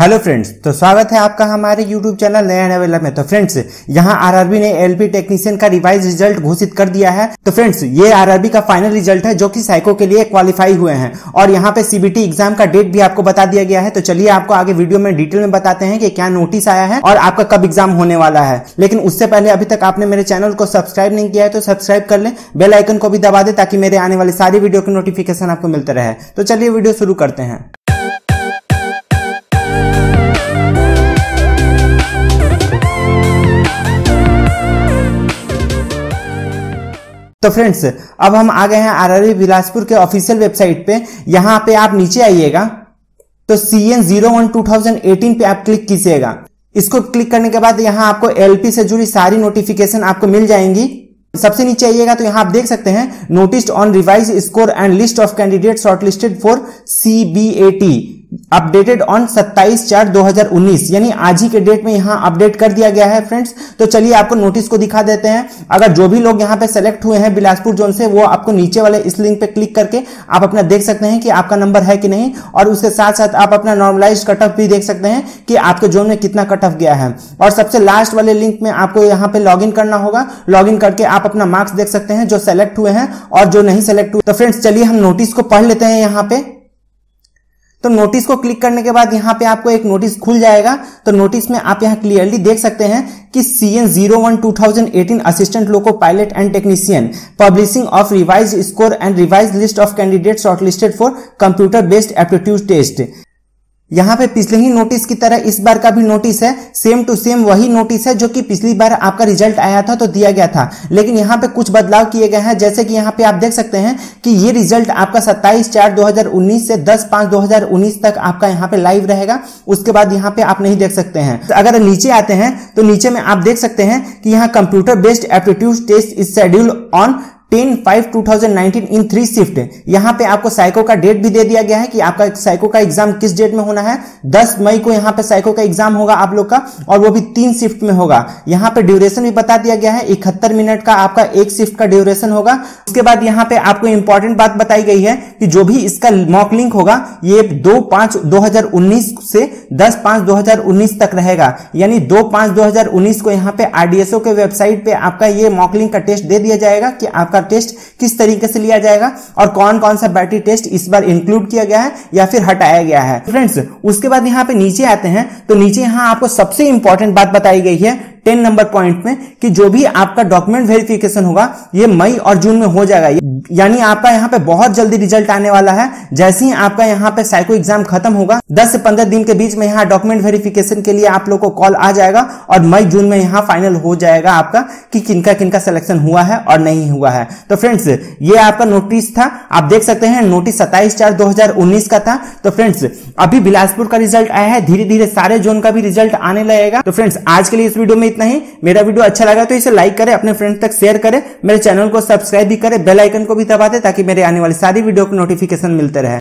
Hello friends, तो स्वागत है आपका हमारे यूट्यूब चैनल नया नवेला में। तो फ्रेंड्स, यहां आरआरबी ने एलपी टेक्नीशियन का रिवाइज रिजल्ट घोषित कर दिया है। तो फ्रेंड्स, ये आरआरबी का फाइनल रिजल्ट है जो कि साइको के लिए क्वालिफाई हुए हैं, और यहां पे सीबीटी एग्जाम का डेट भी आपको बता दिया गया है। तो चलिए आपको आगे वीडियो में डिटेल में बताते हैं कि क्या नोटिस आया है और आपका कब एग्जाम होने वाला है। लेकिन उससे पहले अभी तक आपने मेरे चैनल को सब्सक्राइब नहीं किया है तो सब्सक्राइब कर लें, बेल आइकन को भी दबा दें ताकि मेरे आने वाले सारी वीडियो के नोटिफिकेशन आपको मिलते रहे। तो चलिए वीडियो शुरू करते हैं। तो फ्रेंड्स, अब हम आ गए हैं आरआरबी बिलासपुर के ऑफिशियल वेबसाइट पे। यहाँ पे आप नीचे आइएगा तो CN01 2018 पे आप क्लिक कीजिएगा। इसको क्लिक करने के बाद यहाँ आपको LP से जुड़ी सारी नोटिफिकेशन आपको मिल जाएंगी। सबसे नीचे आइएगा तो यहाँ आप देख सकते हैं notice on revise score and list of candidate shortlisted for CBAT updated on 27/4/2019, यानी आज ही के डेट में यहाँ अपडेट कर दिया गया है फ्रेंड्स। तो चलिए आपको नोटिस को दिखा देते हैं। अगर जो भी लोग यहाँ पे सेलेक्ट हुए हैं बिलासपुर जोन से, वो आपको नीचे वाले इस लिंक पे क्लिक करके आप अपना देख सकते हैं कि आपका नंबर है कि नहीं, और उसके साथ साथ आप अपना नॉर्मलाइज कट ऑफ भी देख सकते हैं कि आपके जोन में कितना कट ऑफ गया है। और सबसे लास्ट वाले लिंक में आपको यहाँ पे लॉग इन करना होगा। लॉग इन करके आप अपना मार्क्स देख सकते हैं जो सेलेक्ट हुए हैं और जो नहीं सेलेक्ट हुए। तो फ्रेंड्स, चलिए हम नोटिस को पढ़ लेते हैं। यहाँ पे तो नोटिस को क्लिक करने के बाद यहाँ पे आपको एक नोटिस खुल जाएगा। तो नोटिस में आप यहाँ क्लियरली देख सकते हैं कि CN01 2018 assistant loco pilot and technician publishing of revise score and revise list of candidate shortlisted for computer based aptitude test. यहाँ पे पिछले ही नोटिस की तरह इस बार का भी नोटिस है, सेम टू सेम वही नोटिस है जो कि पिछली बार आपका रिजल्ट आया था तो दिया गया था। लेकिन यहाँ पे कुछ बदलाव किए गए हैं, जैसे कि यहाँ पे आप देख सकते हैं कि ये रिजल्ट आपका 27/4/2019 से 10/5/2019 तक आपका यहाँ पे लाइव रहेगा। उसके बाद यहाँ पे आप नहीं देख सकते हैं। तो अगर नीचे आते हैं तो नीचे में आप देख सकते हैं कि यहाँ computer based aptitude test is schedule on 10/5/2019 in 3 shift. यहाँ पे आपको साइको का डेट भी दे दिया गया है कि आपका साइको का एग्जाम किस डेट में होना है। 10 मई को यहाँ पे साइको का एग्जाम होगा आप लोग का, और वो भी 3 शिफ्ट में होगा। यहाँ पे ड्यूरेशन भी बता दिया गया है, 71 मिनट का आपका एक शिफ्ट का ड्यूरेशन होगा। उसके बाद यहाँ पे आपको इंपॉर्टेंट बात बताई गई है कि जो भी इसका मॉक लिंक होगा ये 2/5/2019 से 10/5/2019 तक रहेगा, यानी 2/5/2019 को यहाँ पे RDSO के वेबसाइट पे आपका ये मॉक लिंक का टेस्ट दे दिया जाएगा कि आपका टेस्ट किस तरीके से लिया जाएगा और कौन कौन सा बैटरी टेस्ट इस बार इंक्लूड किया गया है या फिर हटाया गया है। फ्रेंड्स, उसके बाद यहाँ पे नीचे आते हैं तो नीचे यहाँ आपको सबसे इंपॉर्टेंट बात बताई गई है 10 नंबर पॉइंट में कि जो भी आपका डॉक्यूमेंट वेरिफिकेशन होगा ये मई और जून में हो जाएगा, यानी आपका यहाँ पे बहुत जल्दी रिजल्ट आने वाला है। जैसे ही आपका यहाँ पे साइको एग्जाम खत्म होगा 10 से 15 दिन के बीच में यहाँ डॉक्यूमेंट वेरिफिकेशन के लिए आप लोग को कॉल आ जाएगा और मई जून में यहाँ फाइनल हो जाएगा आपका कि किनका किनका सिलेक्शन हुआ है और नहीं हुआ है। तो फ्रेंड्स, ये आपका नोटिस था। आप देख सकते हैं नोटिस 27/4/2019 का था। तो फ्रेंड्स, अभी बिलासपुर का रिजल्ट आया है, धीरे धीरे सारे जोन का भी रिजल्ट आने लगेगा। तो फ्रेंड्स, आज के लिए इस वीडियो में इतना ही। मेरा वीडियो अच्छा लगा तो इसे लाइक करें, अपने फ्रेंड्स तक शेयर करें, मेरे चैनल को सब्सक्राइब भी करें, बेल आइकन को भी दबा दें ताकि मेरे आने वाली सारी वीडियो की नोटिफिकेशन मिलते रहे।